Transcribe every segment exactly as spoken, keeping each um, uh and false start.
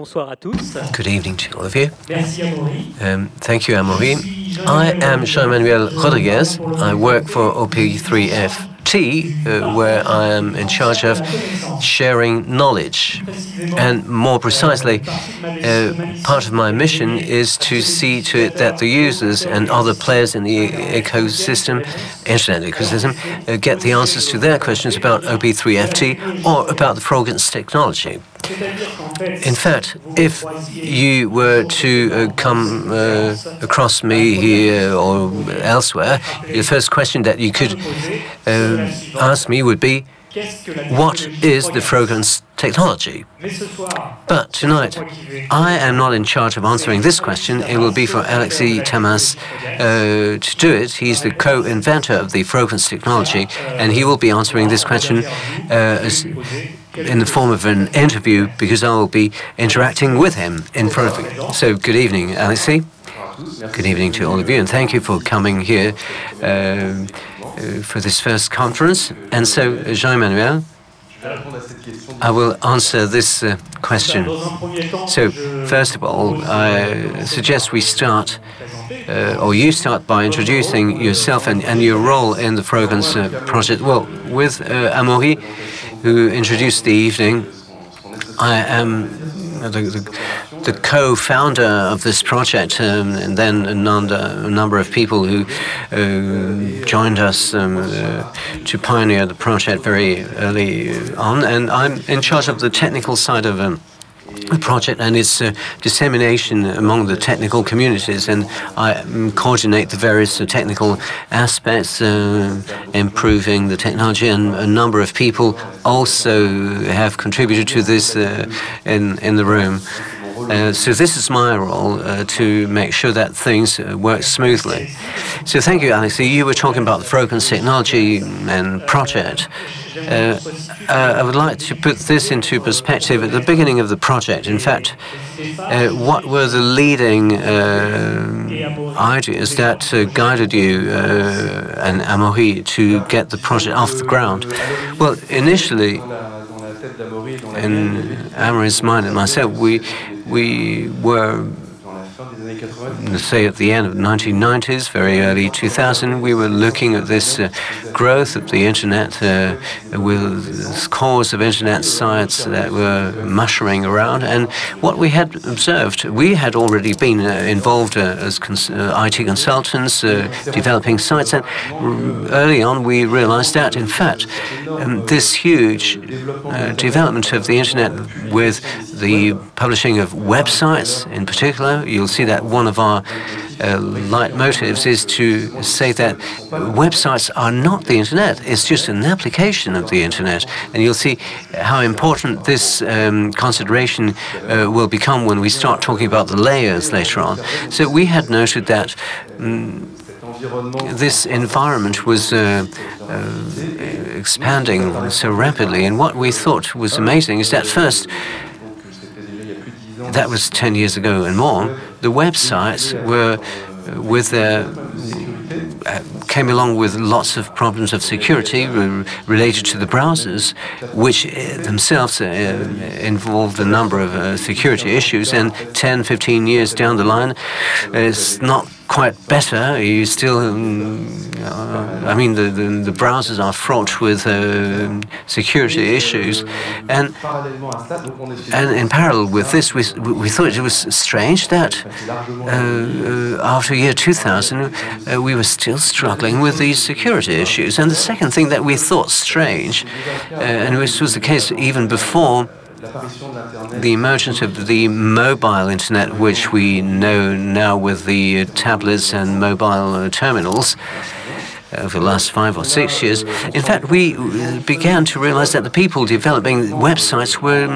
Bonsoir à tous. Good evening to all of you. Merci, Amaury. Um, thank you, Amaury. I am Jean-Manuel Rodriguez. I work for O P three F T, uh, where I am in charge of sharing knowledge. And more precisely, uh, part of my mission is to see to it that the users and other players in the ecosystem, internet ecosystem, uh, get the answers to their questions about O P three F T or about the Frogans technology. In fact, if you were to uh, come uh, across me here or elsewhere, the first question that you could uh, ask me would be, what is the Frogans technology? But tonight, I am not in charge of answering this question. It will be for Alexis Tamas uh, to do it. He's the co-inventor of the Frogans technology, and he will be answering this question uh, as, in the form of an interview, because I will be interacting with him in front of you. So, good evening, Alexis. Good evening to all of you, and thank you for coming here uh, for this first conference. And so, Jean-Manuel, I will answer this uh, question. So, first of all, I suggest we start, uh, or you start by introducing yourself and, and your role in the Frogans uh, project. Well, with uh, Amaury, who introduced the evening, I am the, the, the co-founder of this project, um, and then a number, a number of people who uh, joined us um, uh, to pioneer the project very early on. And I'm in charge of the technical side of um, the project and its uh, dissemination among the technical communities. And I um, coordinate the various uh, technical aspects, uh, improving the technology. And a number of people also have contributed to this uh, in, in the room. Uh, so this is my role, uh, to make sure that things uh, work smoothly. So thank you, Alexis. You were talking about the Frogans technology and project. Uh, uh, I would like to put this into perspective at the beginning of the project. In fact, uh, what were the leading uh, ideas that uh, guided you uh, and Amaury to get the project off the ground? Well, initially, in Amaury's mind and myself, we we were, let's say, at the end of the nineteen nineties, very early two thousand, we were looking at this uh, growth of the internet, uh, with scores of internet sites that were mushrooming around. And what we had observed, we had already been uh, involved uh, as cons uh, I T consultants, uh, developing sites, and early on we realized that, in fact, um, this huge uh, development of the internet with the publishing of websites in particular, you'll see that one of our uh, leitmotifs is to say that websites are not the internet, it's just an application of the internet. And you'll see how important this um, consideration uh, will become when we start talking about the layers later on. So we had noted that um, this environment was uh, uh, expanding so rapidly, and what we thought was amazing is that first, that was ten years ago and more, the websites were with their, came along with lots of problems of security related to the browsers, which themselves uh, involved a number of uh, security issues. And ten, fifteen years down the line, it's not quite better. You still, um, uh, I mean, the, the, the browsers are fraught with uh, security issues. And, and in parallel with this, we, we thought it was strange that uh, after year two thousand, uh, we were still struggling with these security issues. And the second thing that we thought strange, uh, and which was the case even before the emergence of the mobile internet, which we know now with the uh, tablets and mobile uh, terminals, over the last five or six years, in fact, we began to realize that the people developing websites were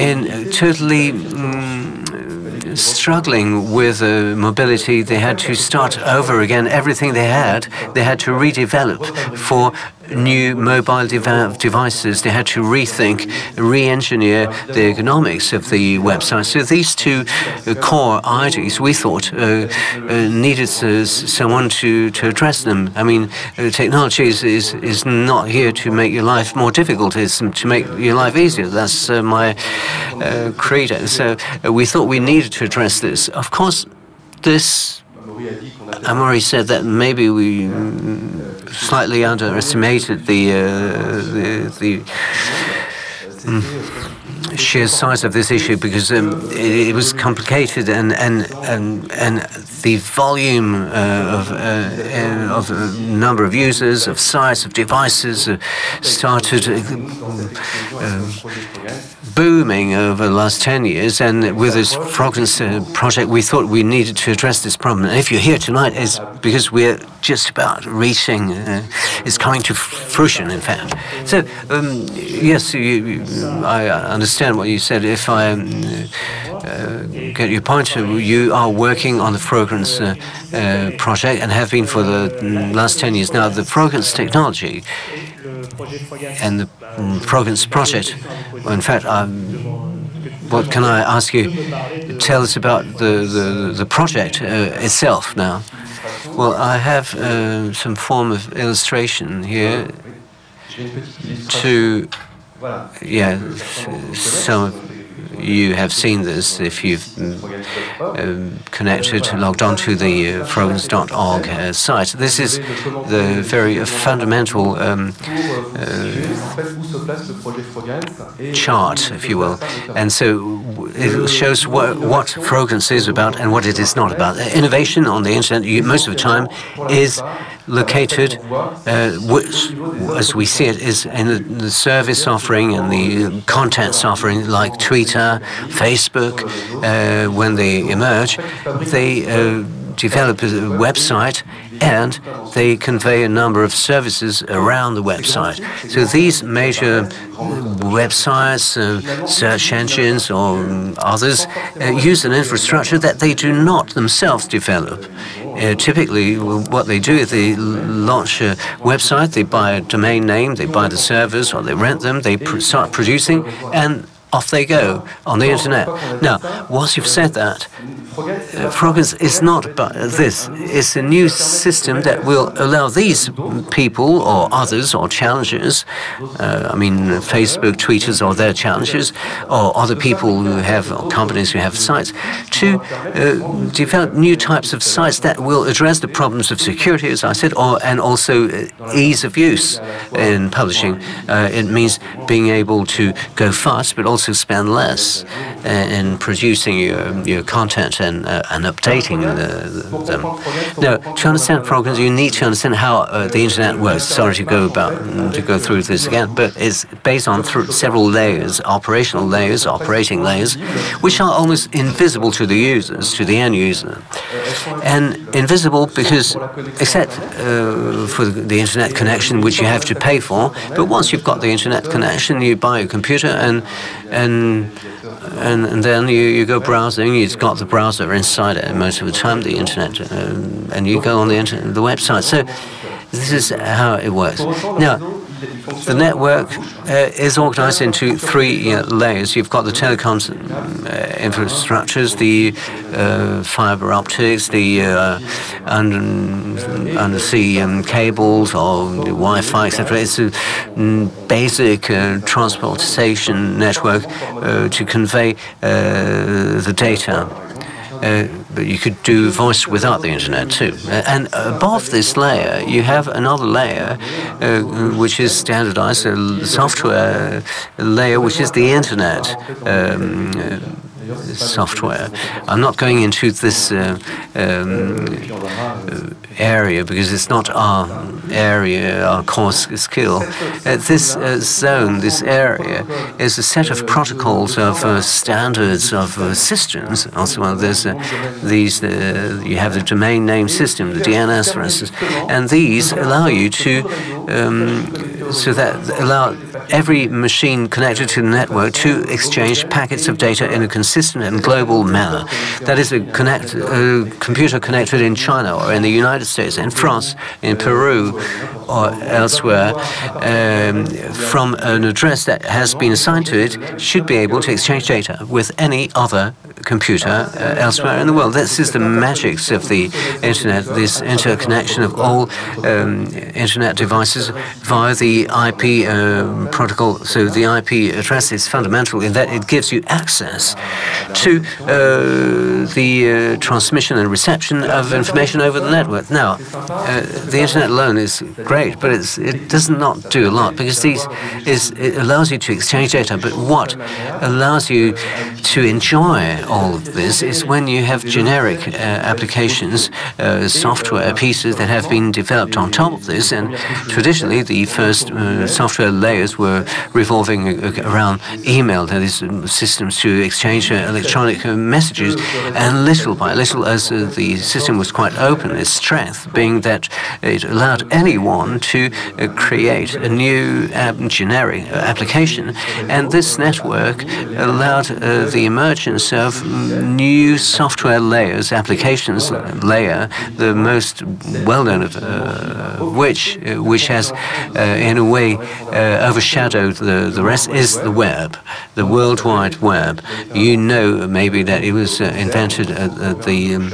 in totally um, struggling with uh, mobility. They had to start over again. Everything they had, they had to redevelop for new mobile dev devices. They had to rethink, re-engineer the economics of the website. So these two uh, core ideas, we thought, uh, uh, needed uh, someone to, to address them. I mean, uh, technology is, is, is not here to make your life more difficult. It's to make your life easier. That's uh, my uh, credo. So uh, we thought we needed to address this. Of course, this... Amaury said that maybe we slightly underestimated the, uh, the, the mm, sheer size of this issue, because um, it, it was complicated, and, and, and, and the volume uh, of, uh, of a number of users, of sites, of devices uh, started uh, uh, booming over the last ten years, and with this Frogans uh, project, we thought we needed to address this problem. And if you're here tonight, it's because we're just about reaching, uh, it's coming to fruition, in fact. So, um, yes, you, you, I understand what you said. If I um, uh, get your point, you are working on the Frogans uh, uh, project and have been for the last ten years. Now, the Frogans technology and the um, Frogans project, well, in fact, um, what can I ask you? Tell us about the, the, the project uh, itself now. Well, I have uh, some form of illustration here to, yeah, some of you have seen this if you've um, connected, logged on to the uh, frogans dot org uh, site. This is the very fundamental um, uh, chart, if you will, and so it shows what, what Frogans is about and what it is not about. Innovation on the internet, you, most of the time, is located, uh, which, as we see it, is in the, the service offering and the content offering, like Twitter, Facebook. Uh, when they emerge, they uh, develop a website and they convey a number of services around the website. So these major websites, uh, search engines or others, uh, use an infrastructure that they do not themselves develop. Uh, typically, what they do is they launch a website, they buy a domain name, they buy the servers or they rent them, they pr start producing, and off they go on the internet. Now, whilst you've said that, Uh, Frogans is not about this. It's a new system that will allow these people or others or challengers, uh, I mean Facebook, tweeters or their challengers, or other people who have, or companies who have sites, to uh, develop new types of sites that will address the problems of security, as I said, or, and also ease of use in publishing. Uh, it means being able to go fast but also spend less uh, in producing your, your content. And, uh, and updating uh, them. Now, to understand Frogans, you need to understand how uh, the internet works. Sorry to go about to go through this again, but it's based on several layers, operational layers, operating layers, which are almost invisible to the users, to the end user, and invisible because, except uh, for the internet connection, which you have to pay for. But once you've got the internet connection, you buy a computer, and and and, and then you, you go browsing. It's got the browser. Are inside it most of the time, the internet, um, and you go on the internet, the website. So this is how it works. Now, the network uh, is organized into three uh, layers. You've got the telecoms uh, infrastructures, the uh, fiber optics, the uh, under, undersea um, cables or Wi-Fi, et cetera. It's a basic uh, transportation network uh, to convey uh, the data. Uh, but you could do voice without the internet too. Uh, and above this layer, you have another layer, uh, which is standardized, a software layer, which is the internet um, uh, software. I'm not going into this uh, um, area because it's not our area, our core skill. Uh, this uh, zone, this area, is a set of protocols of uh, standards of uh, systems. Also, well, there's uh, these. Uh, you have the domain name system, the D N S, for instance, and these allow you to um, so that allow every machine connected to the network to exchange packets of data in a consistent and global manner. That is, a, connect, a computer connected in China or in the United States, in France, in Peru or elsewhere, um, from an address that has been assigned to it, should be able to exchange data with any other computer uh, elsewhere in the world. This is the magics of the Internet, this interconnection of all um, Internet devices via the I P um, protocol. So the I P address is fundamental in that it gives you access to uh, the uh, transmission and reception of information over the network. Now, uh, the Internet alone is great, but it's, it does not do a lot, because these is, it allows you to exchange data, but what allows you to enjoy all of this is when you have generic uh, applications, uh, software pieces that have been developed on top of this, and traditionally the first uh, software layers were revolving around email, that is, systems to exchange uh, electronic uh, messages, and little by little, as uh, the system was quite open, its strength being that it allowed anyone to uh, create a new um, generic application, and this network allowed uh, the emergence of new software layers, applications layer, the most well-known of uh, which, uh, which has uh, in a way uh, overshadowed the, the rest, is the web, the World Wide Web. You know maybe that it was uh, invented at, at the um,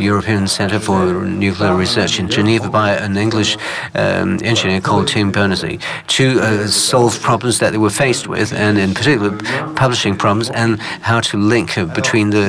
European Centre for Nuclear Research in Geneva by an English um, engineer called Tim Berners-Lee to uh, solve problems that they were faced with, and in particular publishing problems and how to link uh, between the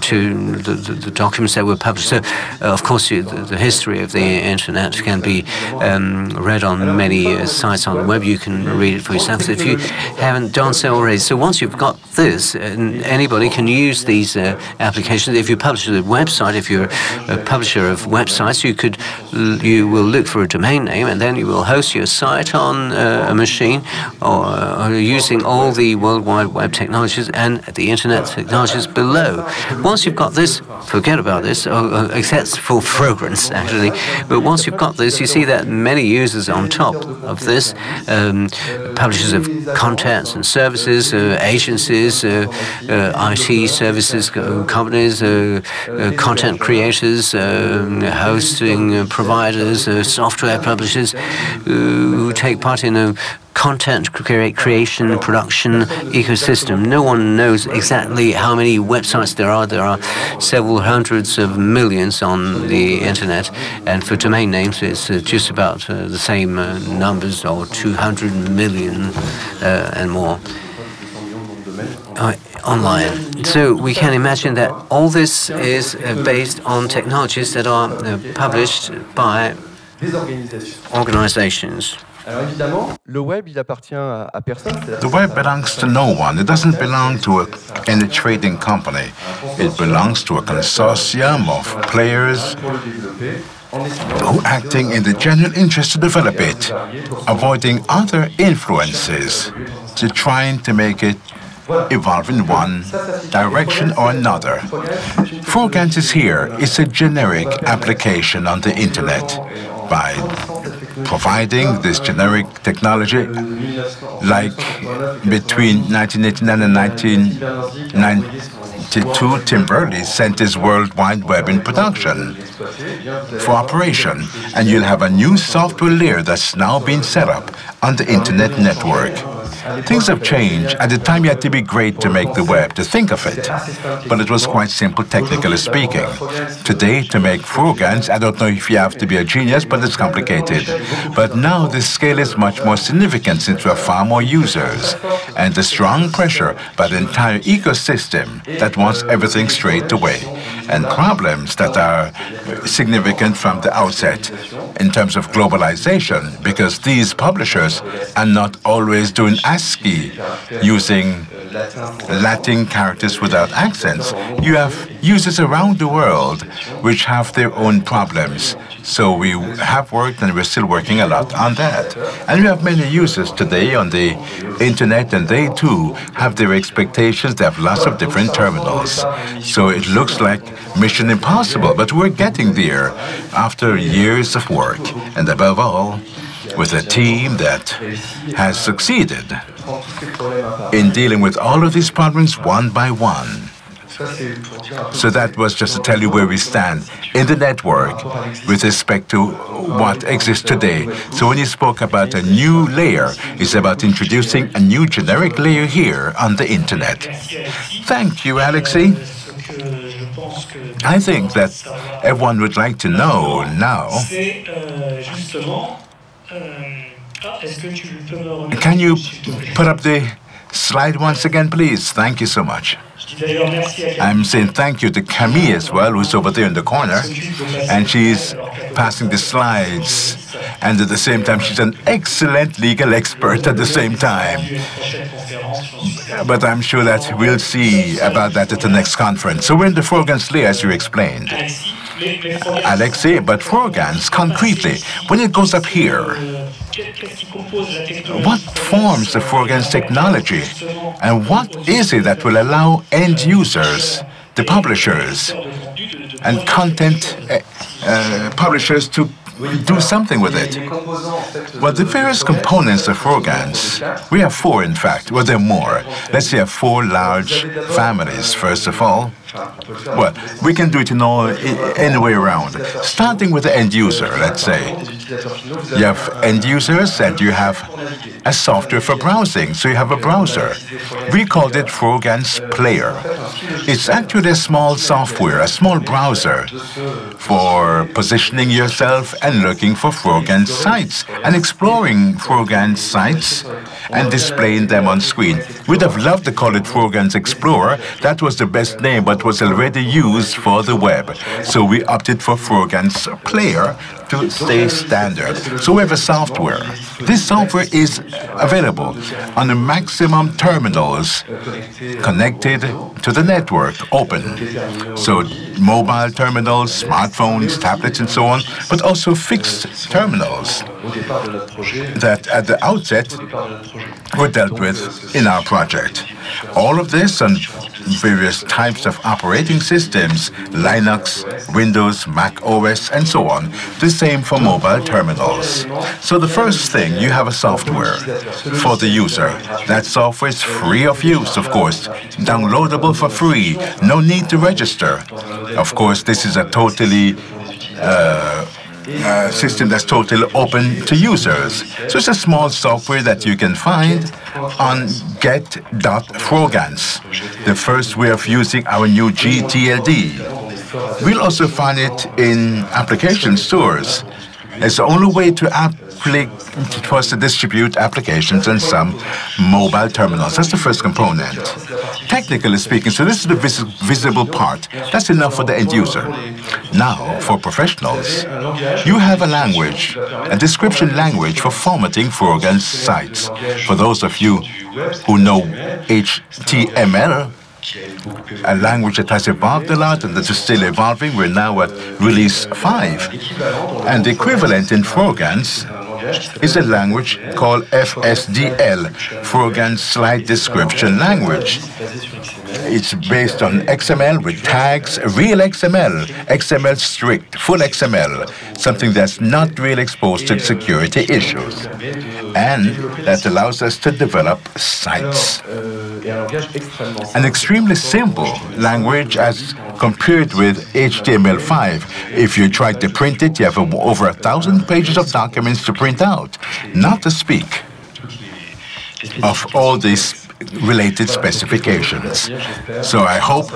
to the, the, the documents that were published. So, uh, of course, you, the, the history of the Internet can be um, read on many uh, sites on the web. You can read it for yourself if you haven't done so already. So once you've got this, and anybody can use these uh, applications. If you publish a website, if you're a publisher of websites, you could you will look for a domain name, and then you will host your site on uh, a machine or, or using all the World Wide Web technologies and the Internet technologies below. Once you've got this, forget about this, or, except for Frogans, actually. But once you've got this, you see that many users on top of this, um, publishers of contents and services, uh, agencies, uh, uh, I T services uh, companies, uh, uh, content creators, um, hosting uh, providers, uh, software publishers, uh, who take part in a content creation, production ecosystem. No one knows exactly how many websites there are. There are several hundreds of millions on the Internet, and for domain names, it's uh, just about uh, the same uh, numbers, or two hundred million uh, and more. Uh, online. So we can imagine that all this is uh, based on technologies that are uh, published by organizations. The web belongs to no one. It doesn't belong to a, any trading company. It belongs to a consortium of players who acting in the general interest to develop it, avoiding other influences, to trying to make it evolve in one direction or another. Frogans is here. It's a generic application on the Internet. By providing this generic technology, like between nineteen eighty-nine and nineteen ninety-two, Tim Berners-Lee sent his World Wide Web in production for operation, and you'll have a new software layer that's now being set up on the Internet network. Things have changed. At the time, you had to be great to make the web, to think of it. But it was quite simple, technically speaking. Today, to make Frogans, I don't know if you have to be a genius, but it's complicated. But now, the scale is much more significant since we have far more users, and the strong pressure by the entire ecosystem that wants everything straight away, and problems that are significant from the outset in terms of globalization, because these publishers are not always doing ASCII, using Latin characters without accents. You have users around the world which have their own problems. So we have worked, and we're still working a lot on that. And we have many users today on the Internet, and they too have their expectations. They have lots of different terminals. So it looks like mission impossible, but we're getting there after years of work. And above all, with a team that has succeeded in dealing with all of these problems one by one. So that was just to tell you where we stand in the network with respect to what exists today. So when you spoke about a new layer, it's about introducing a new generic layer here on the internet. Thank you, Alexis. I think that everyone would like to know now, can you put up the slide once again, please? Thank you so much. I'm saying thank you to Camille as well, who's over there in the corner, and she's passing the slides, and at the same time she's an excellent legal expert at the same time. But I'm sure that we'll see about that at the next conference. So we're in the Frogans Player, as you explained, Alexis, but Frogans, concretely, when it goes up here, what forms the Frogans technology, and what is it that will allow end users, the publishers, and content uh, uh, publishers to do something with it? Well, the various components of Frogans, we have four in fact, well there are more. Let's say four large families, first of all. Well, we can do it in all, in, any way around. Starting with the end user, let's say. You have end users and you have a software for browsing, so you have a browser. We called it Frogans Player. It's actually a small software, a small browser for positioning yourself and looking for Frogans sites and exploring Frogans sites and displaying them on screen. We'd have loved to call it Frogans Explorer. That was the best name, but was already used for the web. So we opted for Frogans Player to stay standard. So we have a software. This software is available on the maximum terminals connected to the network, open. So mobile terminals, smartphones, tablets, and so on, but also fixed terminals that at the outset were dealt with in our project. All of this and various types of operating systems, Linux, Windows, Mac O S, and so on. The same for mobile terminals. So the first thing, you have a software for the user. That software is free of use, of course, downloadable for free, no need to register. Of course, this is a totally uh, Uh, system that's totally open to users. So it's a small software that you can find on get dot frogans, the first way of using our new G T L D. We'll also find it in application stores. It's the only way to for us to distribute applications and some mobile terminals. That's the first component. Technically speaking, so this is the vis visible part. That's enough for the end user. Now, for professionals, you have a language, a description language for formatting Frogans sites. For those of you who know H T M L, a language that has evolved a lot and that is still evolving. We're now at release five. And the equivalent in Frogans is a language called F S D L, Frogans Slide Description Language. It's based on X M L with tags, real X M L, X M L strict, full X M L, something that's not really exposed to security issues, and that allows us to develop sites. An extremely simple language as compared with H T M L five. If you try to print it, you have over a thousand pages of documents to print out, not to speak of all these related specifications. So I hope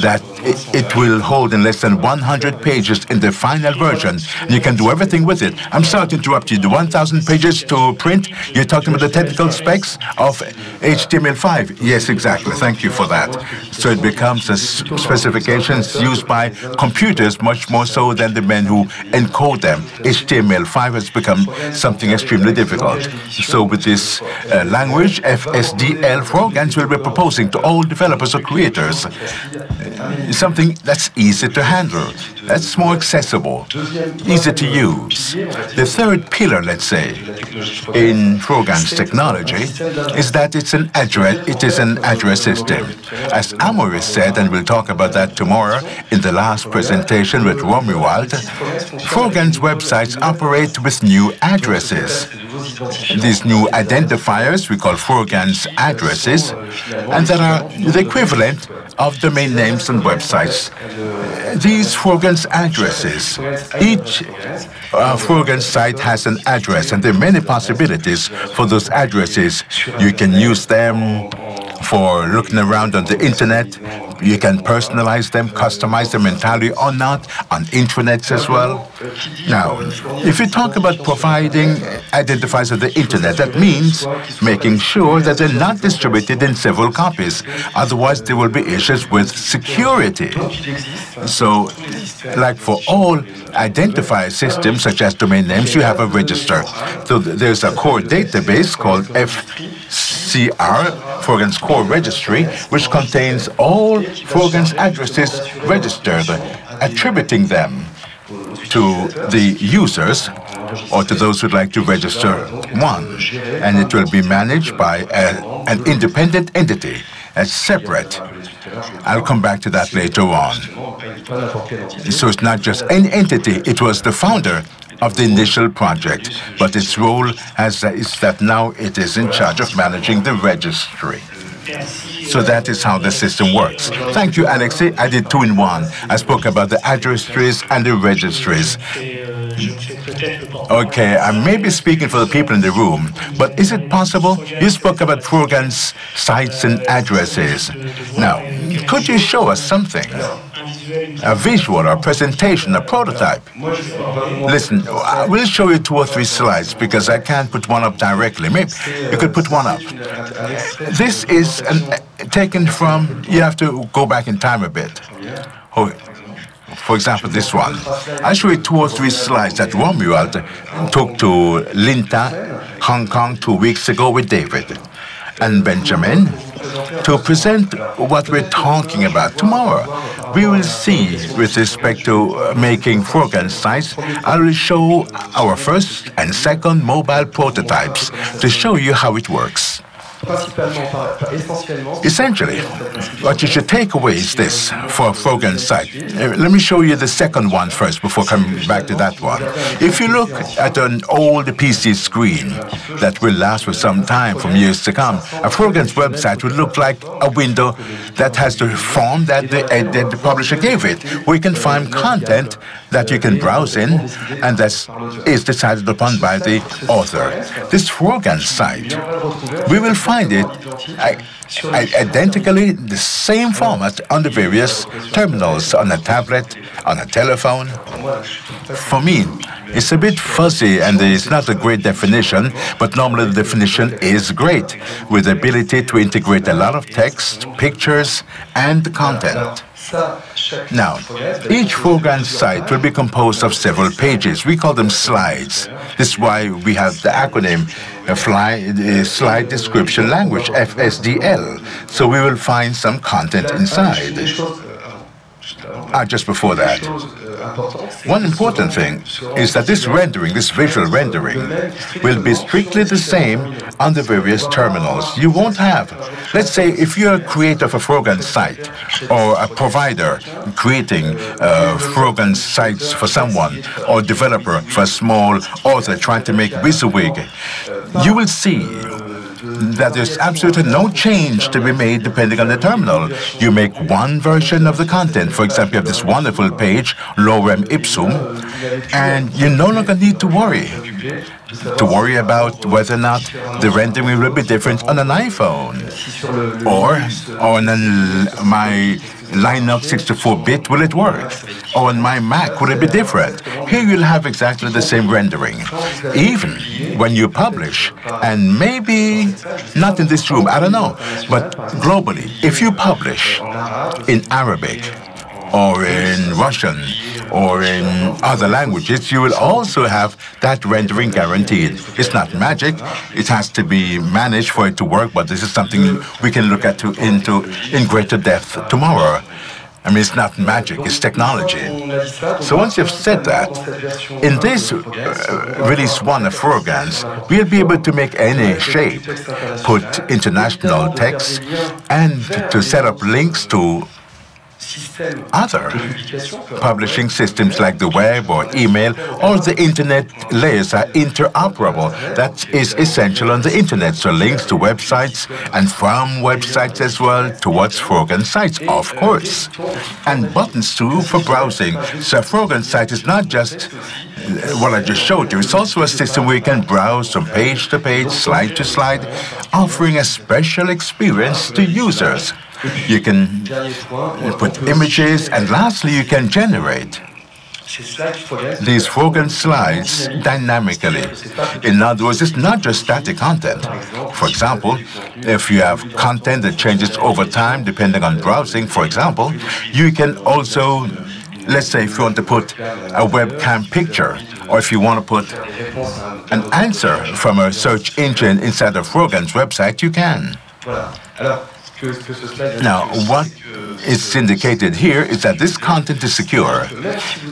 that it, it will hold in less than one hundred pages in the final version. You can do everything with it. I'm sorry to interrupt you. The one thousand pages to print, you're talking about the technical specs of H T M L five. Yes, exactly. Thank you for that. So it becomes a specifications used by computers much more so than the men who encode them. H T M L five has become something extremely difficult. So with this uh, language, F S D L, F S D L, Frogans will be proposing to all developers or creators uh, something that's easy to handle, that's more accessible, easy to use. The third pillar, let's say, in Frogans technology is that it's an agile, it is an agile system. As Amaury said, and we'll talk about that tomorrow in the last presentation with Romuald, Frogans websites operate with new addresses. These new identifiers we call Frogans addresses, and that are the equivalent of domain names and websites. These Frogans addresses, each uh, Frogans site has an address, and there are many possibilities for those addresses. You can use them for looking around on the internet. You can personalize them, customize them entirely or not, on intranets as well. Now, if you talk about providing identifiers of the internet, that means making sure that they're not distributed in several copies. Otherwise, there will be issues with security. So, like for all identifier systems, such as domain names, you have a register. So there's a core database called F C R, Frogans Core Registry, which contains all Frogans addresses registered, attributing them to the users or to those who'd like to register one. And it will be managed by a, an independent entity. That's separate. I'll come back to that later on. So it's not just an entity, it was the founder of the initial project, but its role as a, is that now it is in charge of managing the registry. So that is how the system works. Thank you, Alexis. I did two in one. I spoke about the addresses and the registries. Okay, I may be speaking for the people in the room, but is it possible? You spoke about Frogans sites and addresses. Now, could you show us something? A visual, a presentation, a prototype. Listen, I will show you two or three slides because I can't put one up directly. Maybe you could put one up. This is an, taken from, you have to go back in time a bit. Oh, for example, this one. I'll show you two or three slides that Romuald took to Linta, Hong Kong, two weeks ago with David and Benjamin to present what we're talking about tomorrow. We will see with respect to uh, making Frogans sites. I will show our first and second mobile prototypes to show you how it works. Essentially, what you should take away is this for a Frogans site. Uh, let me show you the second one first before coming back to that one. If you look at an old P C screen that will last for some time, from years to come, a Frogans website would look like a window that has the form that the, uh, that the publisher gave it. We can find content that you can browse in and that is decided upon by the author. This Frogans site, we will find it I, I, identically the same format on the various terminals, on a tablet, on a telephone. For me, it's a bit fuzzy and it's not a great definition, but normally the definition is great, with the ability to integrate a lot of text, pictures, and content. Now, each Frogans site will be composed of several pages. We call them slides. This is why we have the acronym uh, fly, uh, Slide Description Language, F S D L. So we will find some content inside. Ah, just before that. One important thing is that this rendering, this visual rendering, will be strictly the same on the various terminals. You won't have, let's say, if you're a creator of a Frogans site or a provider creating uh, Frogans sites for someone, or developer for a small author trying to make WYSIWYG, you will see that there's absolutely no change to be made depending on the terminal. You make one version of the content. For example, you have this wonderful page, Lorem Ipsum, and you no longer need to worry. to worry about whether or not the rendering will be different on an iPhone or on an, my Linux sixty-four bit, will it work? Or on my Mac, will it be different? Here you'll have exactly the same rendering. Even when you publish, and maybe not in this room, I don't know, but globally, if you publish in Arabic, or in Russian, or in other languages, you will also have that rendering guaranteed. It's not magic. It has to be managed for it to work, but this is something we can look at to, into in greater depth tomorrow. I mean, it's not magic, it's technology. So once you've said that, in this uh, release one of Frogans, we'll be able to make any shape, put international text, and to set up links to other publishing systems like the web or email. All the internet layers are interoperable. That is essential on the internet. So links to websites and from websites as well towards Frogan sites, of course. And buttons too for browsing. So Frogan site is not just what I just showed you. It's also a system where you can browse from page to page, slide to slide, offering a special experience to users. You can put images, and lastly, you can generate these Frogan slides dynamically. In other words, it's not just static content. For example, if you have content that changes over time, depending on browsing, for example, you can also, let's say if you want to put a webcam picture, or if you want to put an answer from a search engine inside of Frogan's website, you can. Now, what is indicated here is that this content is secure,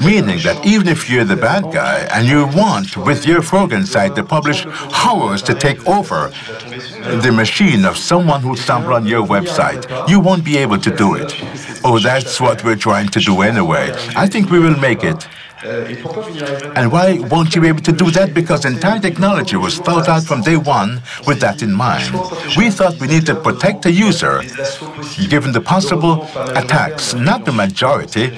meaning that even if you're the bad guy and you want, with your Frogan site, to publish horrors to take over the machine of someone who stumbled on your website, you won't be able to do it. Oh, that's what we're trying to do anyway. I think we will make it. And why won't you be able to do that? Because entire technology was thought out from day one with that in mind. We thought we need to protect the user, given the possible attacks, not the majority,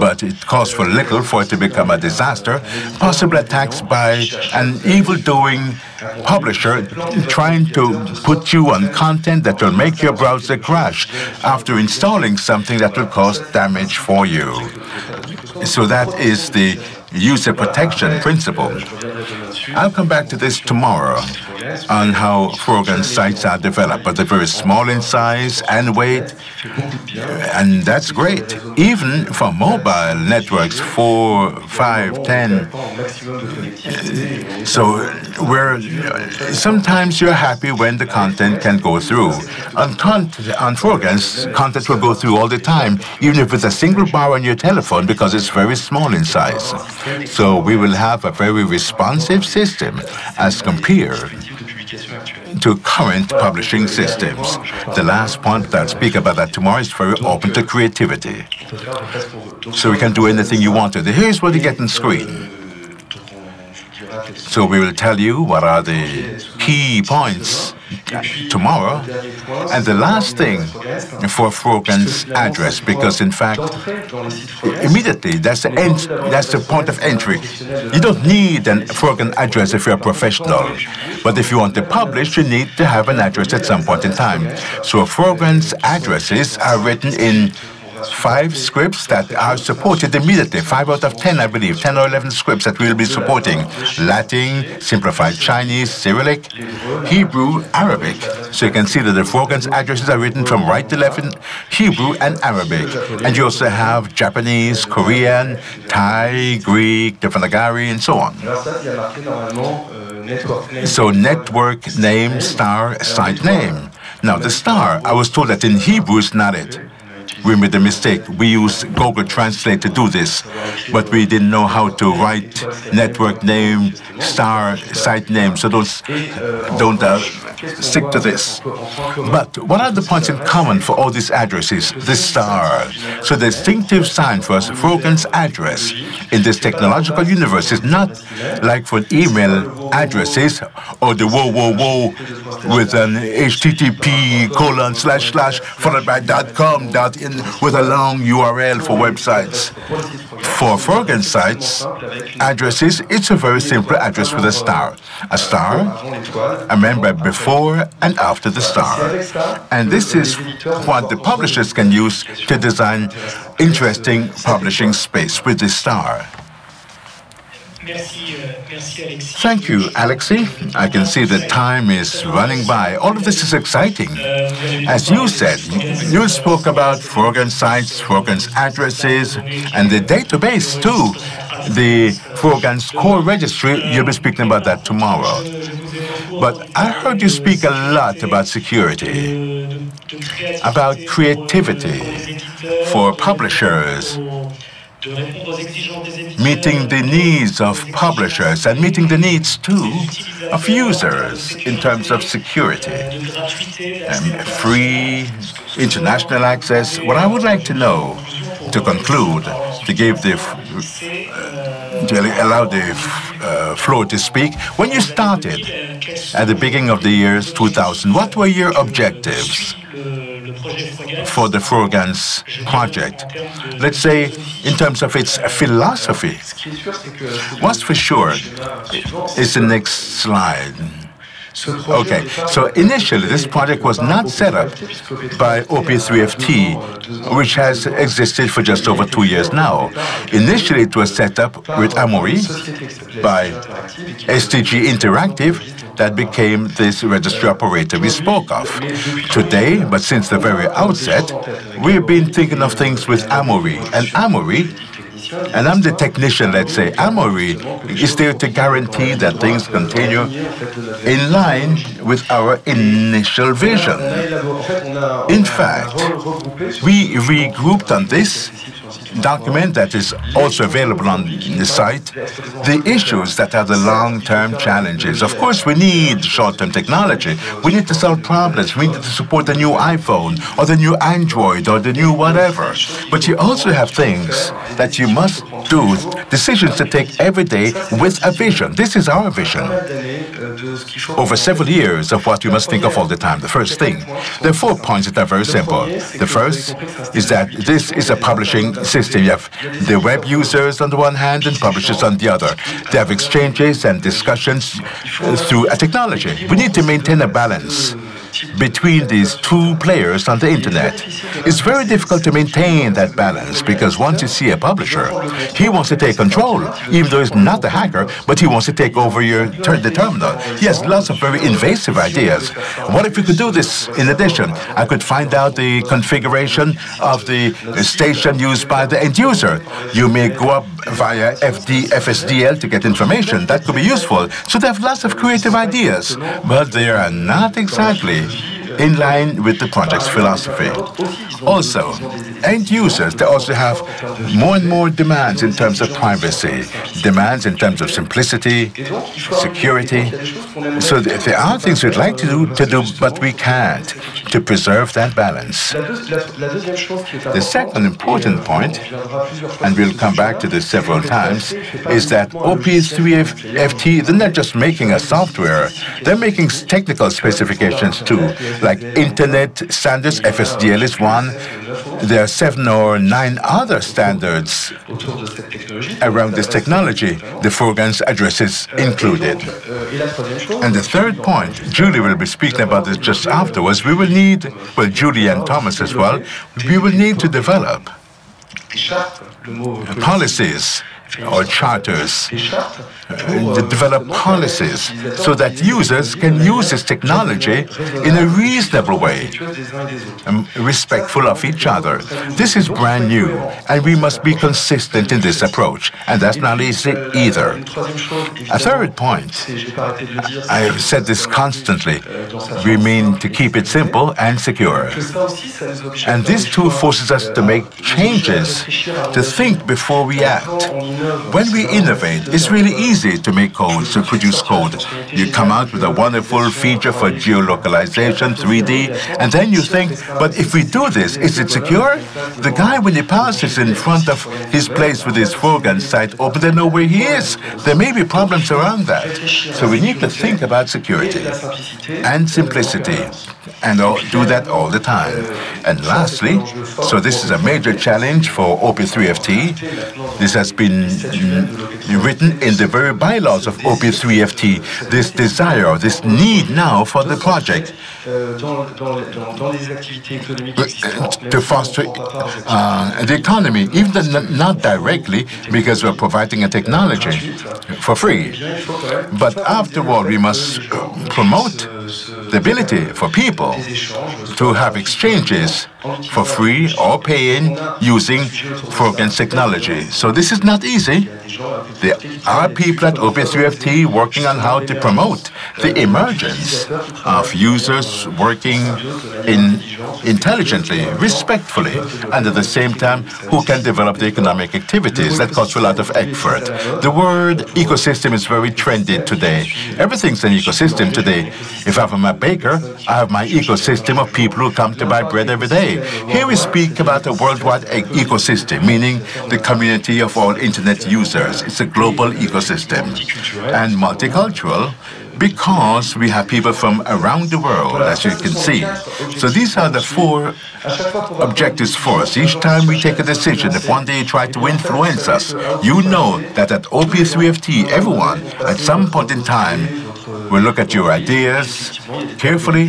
but it costs for little for it to become a disaster, possible attacks by an evildoing publisher trying to put you on content that will make your browser crash after installing something that will cause damage for you. So that is the user protection principle. I'll come back to this tomorrow on how Frogan sites are developed, but they're very small in size and weight, and that's great. Even for mobile networks, four, five, ten, so where sometimes you're happy when the content can go through. On, on Frogan's, content will go through all the time, even if it's a single bar on your telephone, because it's very small in size. So we will have a very responsive system as compared to current publishing systems. The last point, that I'll speak about that tomorrow, is very open to creativity. So you can do anything you want to. Here's what you get on screen. So we will tell you what are the key points tomorrow. And the last thing for Frogan's address, because in fact, immediately, that's the, end, that's the point of entry. You don't need a Frogan address if you're a professional. But if you want to publish, you need to have an address at some point in time. So Frogan's addresses are written in five scripts that are supported immediately, five out of ten, I believe, ten or eleven scripts that we'll be supporting. Latin, simplified Chinese, Cyrillic, Hebrew, Arabic. So you can see that the Frogans addresses are written from right to left in Hebrew and Arabic. And you also have Japanese, Korean, Thai, Greek, Devanagari, and so on. So network name, star, site name. Now the star, I was told that in Hebrew is not it. We made a mistake. We used Google Translate to do this, but we didn't know how to write network name, star, site name, so don't, don't uh, stick to this. But what are the points in common for all these addresses? The star. So the distinctive sign for us, Frogan's address in this technological universe is not like for email addresses or the whoa, whoa, whoa with an H T T P colon slash slash followed by dot com dot in with a long U R L for websites. For Frogan sites, addresses, it's a very simple address with a star. A star, a member before and after the star. And this is what the publishers can use to design interesting publishing space with the star. Thank you, Alexis. I can see the time is running by. All of this is exciting. As you said, you spoke about Frogans sites, Frogans addresses, and the database, too. The Frogans core registry, you'll be speaking about that tomorrow. But I heard you speak a lot about security, about creativity for publishers, meeting the needs of publishers and meeting the needs, too, of users in terms of security, and free international access. What I would like to know, to conclude, to give the, uh, to allow the uh, floor to speak, when you started at the beginning of the year two thousand, what were your objectives for the Frogans project, let's say, in terms of its philosophy? What's for sure is the next slide. Okay, so initially this project was not set up by O P three F T, which has existed for just over two years now. Initially it was set up with Amaury by S T G Interactive, that became this registry operator we spoke of. Today, but since the very outset, we've been thinking of things with Amaury, and Amaury And I'm the technician, let's say. Amaury is there to guarantee that things continue in line with our initial vision. In fact, we regrouped on this document that is also available on the site, the issues that are the long-term challenges. Of course, we need short-term technology. We need to solve problems. We need to support the new iPhone or the new Android or the new whatever. But you also have things that you must do, decisions to take every day with a vision. This is our vision. Over several years of what you must think of all the time. The first thing, there are four points that are very simple. The first is that this is a publishing system. You have the web users on the one hand and publishers on the other. They have exchanges and discussions through a technology. We need to maintain a balance between these two players on the internet. It's very difficult to maintain that balance because once you see a publisher, he wants to take control, even though he's not a hacker, but he wants to take over your ter the terminal. He has lots of very invasive ideas. What if you could do this in addition? I could find out the configuration of the station used by the end user. You may go up via F D, F S D L to get information. That could be useful. So they have lots of creative ideas, but they are not exactly in line with the project's philosophy. Also, end users, they also have more and more demands in terms of privacy, demands in terms of simplicity, security. So there are things we'd like to do, to do, but we can't, to preserve that balance. The second important point, and we'll come back to this several times, is that O P three F T, they're not just making a software, they're making technical specifications too, like internet standards. F S D L is one. There are seven or nine other standards around this technology, the Frogans addresses included. And the third point, Julie will be speaking about this just afterwards, we will need, well, Julie and Thomas as well, we will need to develop policies or charters, uh, to develop policies so that users can use this technology in a reasonable way, um, respectful of each other. This is brand new, and we must be consistent in this approach, and that's not easy either. A third point, I have said this constantly, we mean to keep it simple and secure. And this too forces us to make changes, to think before we act. When we innovate, it's really easy to make code, to produce code. You come out with a wonderful feature for geolocalization, three D, and then you think, but if we do this, is it secure? The guy, when he passes in front of his place with his Frogans site open, they know where he is. There may be problems around that. So we need to think about security and simplicity and do that all the time. And lastly, so this is a major challenge for O P three F T. This has been written in the very bylaws of O P three F T, this desire, this need now for the project to foster uh, the economy, even not directly, because we're providing a technology for free. But after all, we must promote the ability for people to have exchanges for free or paying using Frogans technology. So this is not easy. There are people at O P three F T working on how to promote the emergence of users working in intelligently, respectfully, and at the same time who can develop the economic activities that cost a lot of effort. The word ecosystem is very trendy today. Everything's an ecosystem today. If I'm a baker, I have my ecosystem of people who come to buy bread every day. Here we speak about a worldwide e ecosystem, meaning the community of all internet users. It's a global ecosystem and multicultural, because we have people from around the world, as you can see. So these are the four objectives for us. Each time we take a decision, if one day you try to influence us, you know that at O P three F T, everyone, at some point in time, will look at your ideas carefully,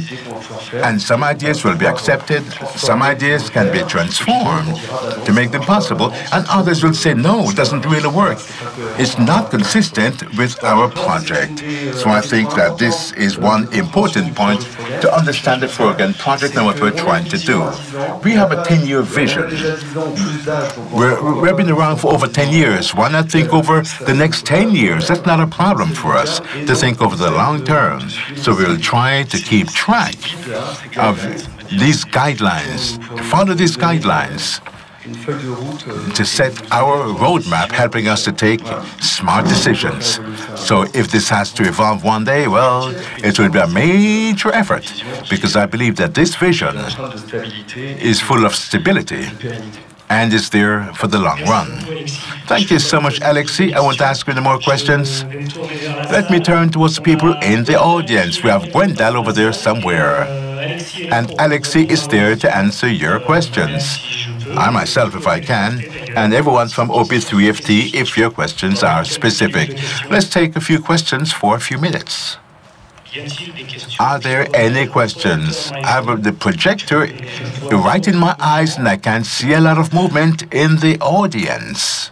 and some ideas will be accepted, some ideas can be transformed to make them possible, and others will say, no, it doesn't really work. It's not consistent with our project. So I think that this is one important point to understand the Frogans project and what we're trying to do. We have a ten-year vision. We're, we've been around for over ten years. Why not think over the next ten years? That's not a problem for us to think over the long term. So we'll try to keep track of these guidelines, to follow these guidelines, to set our roadmap, helping us to take smart decisions. So if this has to evolve one day, well, it will be a major effort, because I believe that this vision is full of stability and is there for the long run. Thank you so much, Alexis. I won't ask you any more questions. Let me turn towards the people in the audience. We have Gwendal over there somewhere, and Alexis is there to answer your questions. I myself, if I can, and everyone from O P three F T, if your questions are specific. Let's take a few questions for a few minutes. Are there any questions? I have the projector right in my eyes, and I can see a lot of movement in the audience.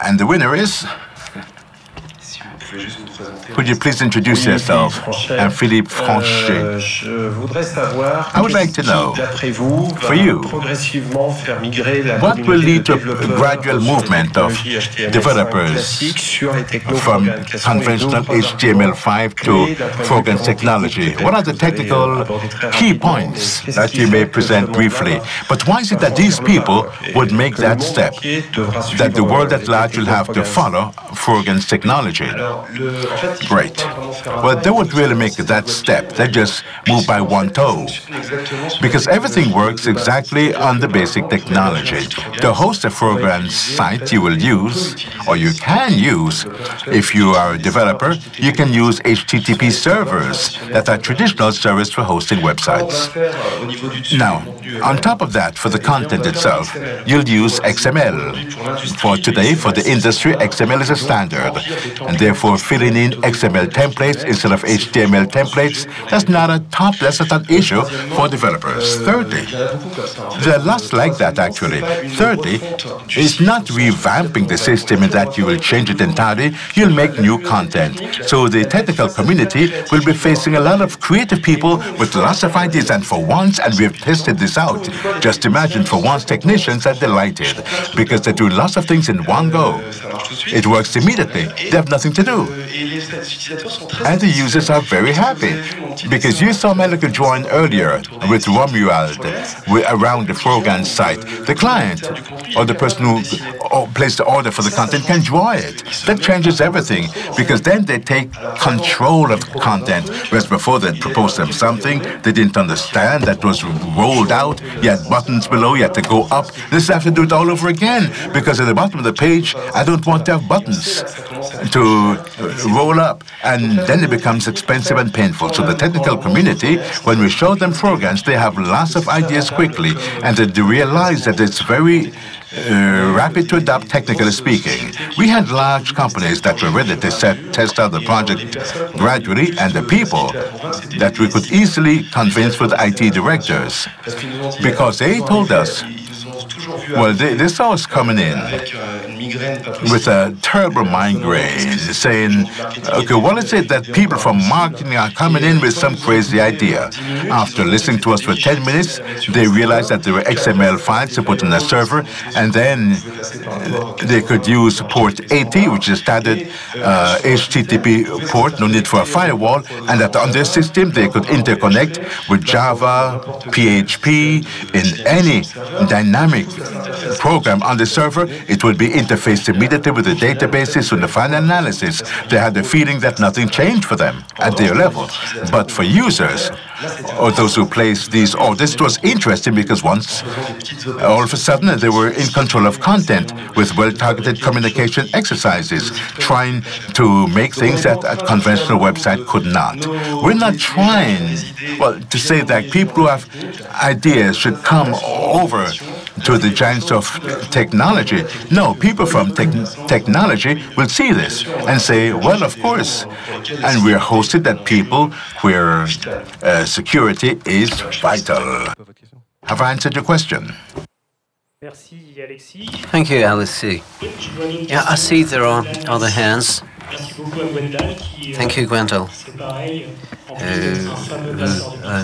And the winner is? Could you please introduce yourself? I'm Philippe Franchet. I would like to know, for you, what will lead to a gradual movement of developers from conventional H T M L five to Frogans technology? What are the technical key points that you may present briefly? But why is it that these people would make that step, that the world at large will have to follow Frogans technology? Great. Well, they would really make that step. They just move by one toe, because everything works exactly on the basic technology. To host a Frogans site, you will use, or you can use, if you are a developer, you can use H T T P servers that are traditional servers for hosting websites. Now, on top of that, for the content itself, you'll use X M L. For today, for the industry, X M L is a standard, and therefore, filling in X M L templates instead of H T M L templates, that's not a top, that's not an issue for developers. Thirdly, there are lots like that, actually. Thirdly, it's not revamping the system in that you will change it entirely, you'll make new content. So the technical community will be facing a lot of creative people with lots of ideas, and for once, and we've tested this out, just imagine, for once technicians are delighted, because they do lots of things in one go. It works immediately. They have nothing to do. And the users are very happy, because you saw Melika join earlier with Romuald around the Frogans site. The client or the person who placed the order for the content can draw it. That changes everything, because then they take control of the content, whereas before they proposed them something they didn't understand, that was rolled out, you had buttons below, you had to go up. This I have to do it all over again, because at the bottom of the page I don't want to have buttons. to roll up, and then it becomes expensive and painful. So the technical community, when we show them Frogans, they have lots of ideas quickly, and they realize that it's very Uh, rapid to adapt, technically speaking. We had large companies that were ready to set, test out the project gradually, and the people that we could easily convince with I T directors, because they told us, well, they, they saw us coming in with a terrible migraine, saying, okay, what is it that people from marketing are coming in with some crazy idea? After listening to us for ten minutes, they realized that there were X M L files to put on the server, and then they could use port eighty, which is standard uh, H T T P port, no need for a firewall, and that on their system they could interconnect with Java, P H P, in any dynamic program on the server. It would be interfaced immediately with the databases. In the final analysis, they had the feeling that nothing changed for them at their level. But for users, or those who place these orders, it was interesting, because once, all of a sudden, they were in control of content with well-targeted communication exercises, trying to make things that a conventional website could not. We're not trying, well, to say that people who have ideas should come over to the giants of technology. No, people from te technology will see this and say, well, of course. And we're hosted at people where uh, security is vital. Have I answered your question? Thank you, Alexis. Yeah, I see there are other hands. Thank you, Gwendal. Uh,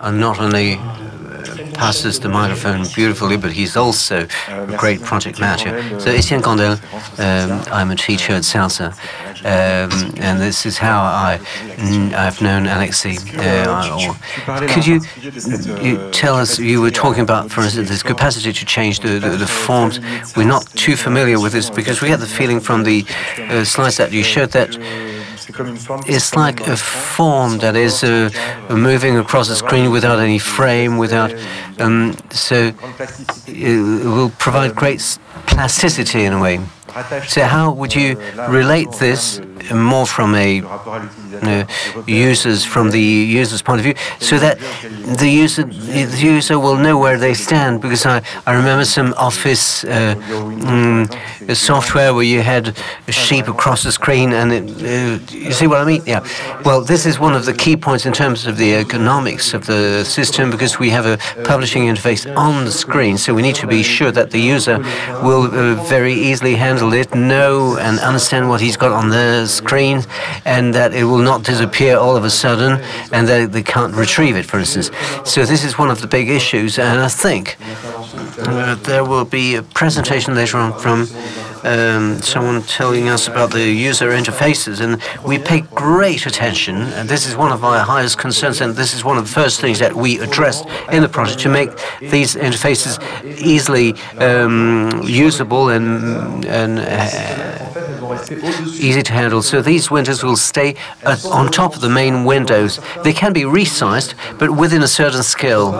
and not only passes the microphone beautifully, but he's also a great project manager. So Etienne Gondel, um, I'm a teacher at Salsa, um, and this is how I, I've known Alexis. Uh, or, could you, you tell us, you were talking about, for instance, this capacity to change the, the, the forms. We're not too familiar with this, because we had the feeling from the uh, slides that you showed that it's like a form that is uh, moving across the screen without any frame, without. Um, so it will provide great plasticity in a way. So how would you relate this more from a you know, users from the user's point of view, so that the user the user will know where they stand? Because I I remember some office uh, um, software where you had a sheep across the screen, and it, uh, you see what I mean? Yeah. Well, this is one of the key points in terms of the economics of the system, because we have a publishing interface on the screen, so we need to be sure that the user will uh, very easily handle it, know and understand what he's got on the screen, and that it will not disappear all of a sudden, and that they can't retrieve it, for instance. So this is one of the big issues, and I think uh, there will be a presentation later on from um, someone telling us about the user interfaces, and we pay great attention, and this is one of my highest concerns, and this is one of the first things that we addressed in the project, to make these interfaces easily um, usable and uh, And, uh, easy to handle. So these windows will stay uh, on top of the main windows. They can be resized, but within a certain scale.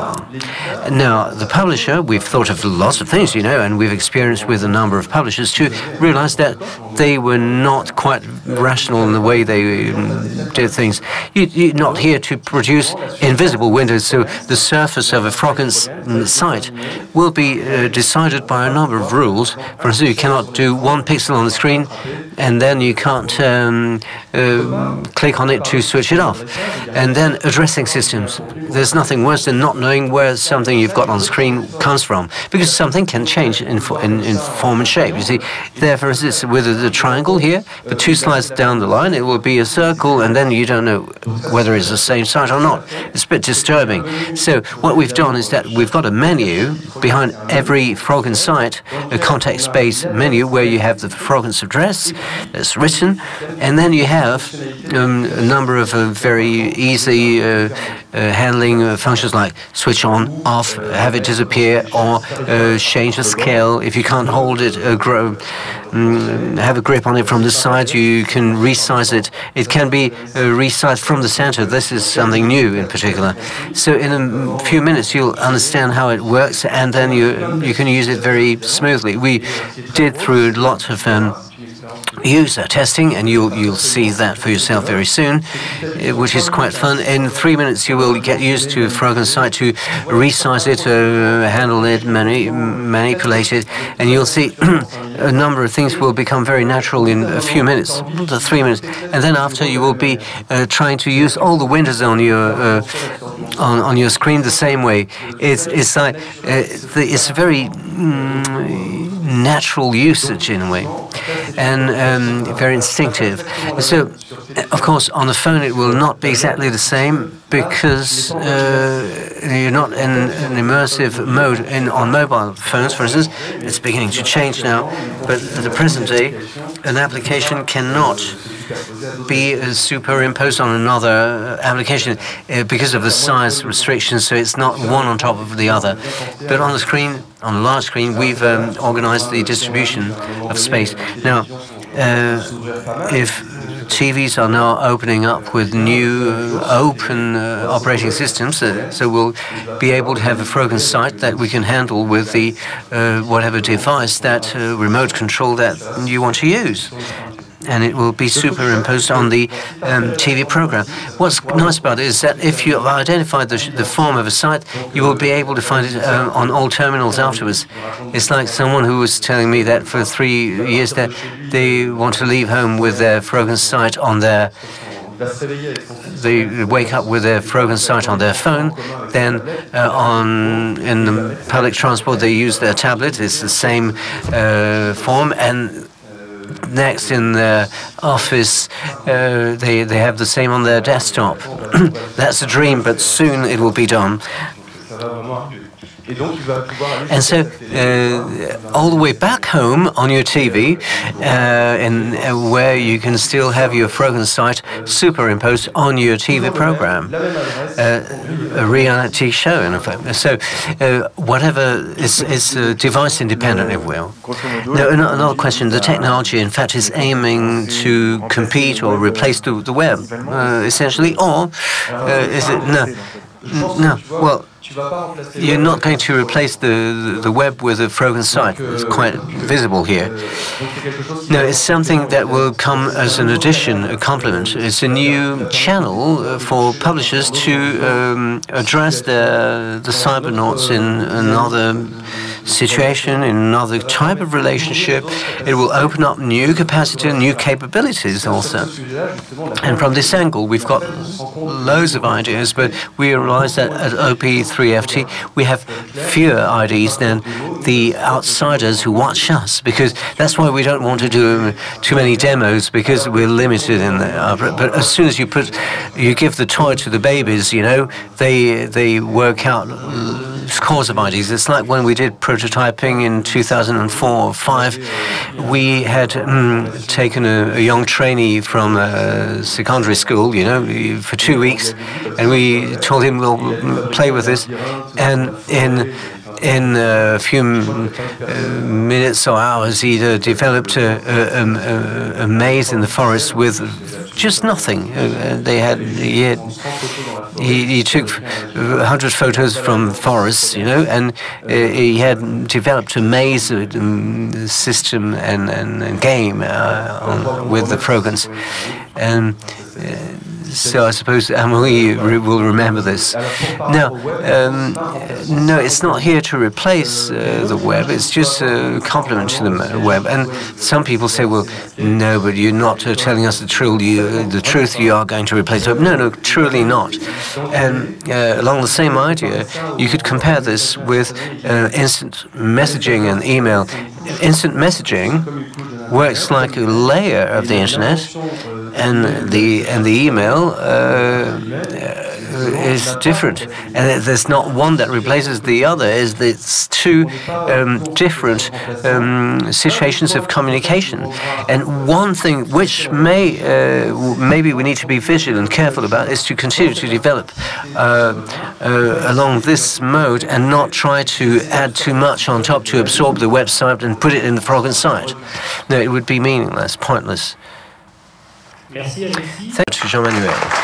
Now, the publisher, we've thought of lots of things, you know, and we've experienced with a number of publishers to realize that they were not quite rational in the way they um, did things. You, you're not here to produce invisible windows, so the surface of a Frogans site will be uh, decided by a number of rules. For instance, you cannot do one pixel on the screen, and then you can't um, uh, click on it to switch it off. And then addressing systems. There's nothing worse than not knowing where something you've got on the screen comes from, because something can change in, fo in, in form and shape. You see, there, for instance, with the triangle here, but two slides down the line, it will be a circle, and then you don't know whether it's the same site or not. It's a bit disturbing. So what we've done is that we've got a menu behind every Frogans site, a context-based menu where you have the Frogans address that's written, and then you have um, a number of uh, very easy uh, uh, handling uh, functions like switch on, off, have it disappear, or uh, change the scale. If you can't hold it, uh, grow, um, have a grip on it from the side, you can resize it. It can be uh, resized from the center. This is something new in particular. So in a few minutes you'll understand how it works, and then you you can use it very smoothly. We did through lots of um, user testing, and you'll, you'll see that for yourself very soon, which is quite fun. In three minutes you will get used to Frogans site to resize it, uh, handle it, mani manipulate it, and you'll see a number of things will become very natural in a few minutes, the three minutes. And then after you will be uh, trying to use all the windows on your uh, on, on your screen the same way. It's, it's, like, uh, it's very mm, natural usage in a way, and um, very instinctive. So, of course, on the phone it will not be exactly the same, because uh, you're not in an immersive mode in, on mobile phones, for instance. It's beginning to change now, but at the present day, an application cannot be uh, superimposed on another application uh, because of the size restrictions, so it's not one on top of the other. But on the screen, on the large screen, we've um, organized the distribution of space. Now, uh, if T Vs are now opening up with new uh, open uh, operating systems, uh, so we'll be able to have a Frogans site that we can handle with the uh, whatever device, that uh, remote control that you want to use, and it will be superimposed on the um, T V program. What's nice about it is that if you have identified the, sh the form of a site, you will be able to find it um, on all terminals afterwards. It's like someone who was telling me that for three years that they want to leave home with their Frogans site on their... They wake up with their Frogans site on their phone, then uh, on in the public transport they use their tablet, it's the same uh, form, and next in their office, uh, they, they have the same on their desktop. That's a dream, but soon it will be done. And so, uh, all the way back home on your T V, uh, and uh, where you can still have your Frogans site superimposed on your T V program, uh, a reality show, in effect. So, uh, whatever is, is uh, device independent, it will. Now, another question: the technology, in fact, is aiming to compete or replace the, the web, uh, essentially, or uh, is it no? No, well, you're not going to replace the, the, the web with a Frogans site. It's quite visible here. No, it's something that will come as an addition, a complement. It's a new channel for publishers to um, address the, the cybernauts in another situation, in another type of relationship. It will open up new capacity and new capabilities also. And from this angle, we've got loads of ideas, but we realize that at O P three F T we have fewer ideas than the outsiders who watch us, because that's why we don't want to do too many demos, because we're limited in our... But as soon as you put, you give the toy to the babies, you know, they, they work out scores of ideas. It's like when we did prototyping in two thousand four or five, we had mm, taken a, a young trainee from uh, secondary school, you know, for two weeks, and we told him we'll play with this, and in in a few uh, minutes or hours he uh, developed a, a, a, a maze in the forest with just nothing. Uh, they had, he, had he, he took one hundred photos from forests, you know, and uh, he had developed a maze um, system and, and, and game uh, on, with the Frogans. And uh, so I suppose Amaury re will remember this. Now, um, no, it's not here to replace uh, the web, it's just a complement to the web. And some people say, well, no, but you're not uh, telling us the truth, you, uh, the truth, you are going to replace the web. No, no, truly not. And uh, along the same idea, you could compare this with uh, instant messaging and email. Instant messaging works like a layer of the internet, and the, and the email uh, is different. And there's not one that replaces the other. It's two um, different um, situations of communication. And one thing which may, uh, maybe we need to be vigilant and careful about is to continue to develop uh, uh, along this mode and not try to add too much on top to absorb the website and put it in the Frogans site. No, it would be meaningless, pointless. Thanks, Jean-Manuel.